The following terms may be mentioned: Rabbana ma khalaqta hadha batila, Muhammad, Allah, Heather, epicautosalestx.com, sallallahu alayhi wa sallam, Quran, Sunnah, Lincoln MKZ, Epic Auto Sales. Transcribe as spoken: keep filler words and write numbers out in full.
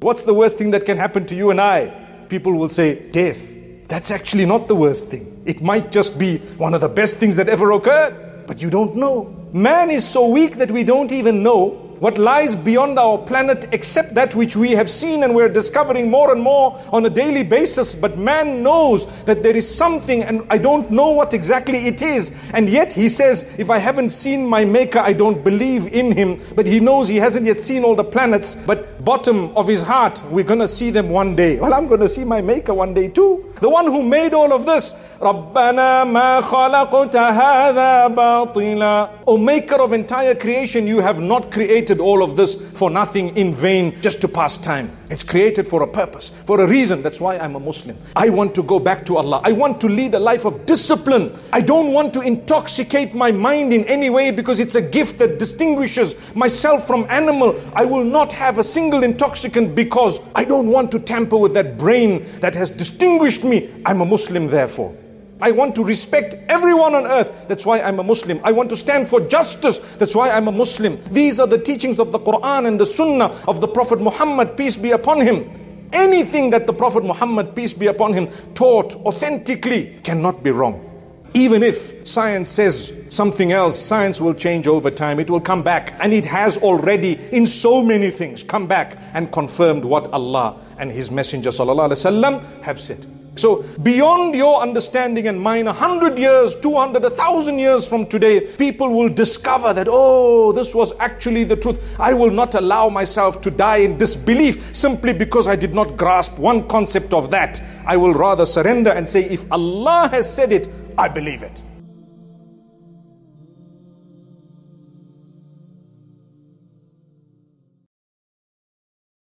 What's the worst thing that can happen to you and I? People will say, death. That's actually not the worst thing. It might just be one of the best things that ever occurred, but you don't know. Man is so weak that we don't even know what lies beyond our planet except that which we have seen, and we're discovering more and more on a daily basis. But man knows that there is something, and I don't know what exactly it is. And yet he says, if I haven't seen my maker, I don't believe in him. But he knows he hasn't yet seen all the planets, but bottom of his heart, we're going to see them one day. Well, I'm going to see my maker one day too. The one who made all of this. Rabbana ma khalaqta hadha batila. O maker of entire creation, you have not created all of this for nothing, in vain, just to pass time. It's created for a purpose, for a reason. That's why I'm a Muslim. I want to go back to Allah. I want to lead a life of discipline. I don't want to intoxicate my mind in any way, because it's a gift that distinguishes myself from animal. I will not have a single intoxicant, because I don't want to tamper with that brain that has distinguished me. I'm a Muslim, therefore. I want to respect everyone on earth. That's why I'm a Muslim. I want to stand for justice. That's why I'm a Muslim. These are the teachings of the Quran and the Sunnah of the Prophet Muhammad, peace be upon him. Anything that the Prophet Muhammad, peace be upon him, taught authentically cannot be wrong. Even if science says something else, science will change over time. It will come back, and it has already in so many things come back and confirmed what Allah and His Messenger sallallahu alayhi wa sallam have said. So beyond your understanding and mine, a hundred years, two hundred, a thousand years from today, people will discover that, oh, this was actually the truth. I will not allow myself to die in disbelief simply because I did not grasp one concept of that. I will rather surrender and say, if Allah has said it, I believe it.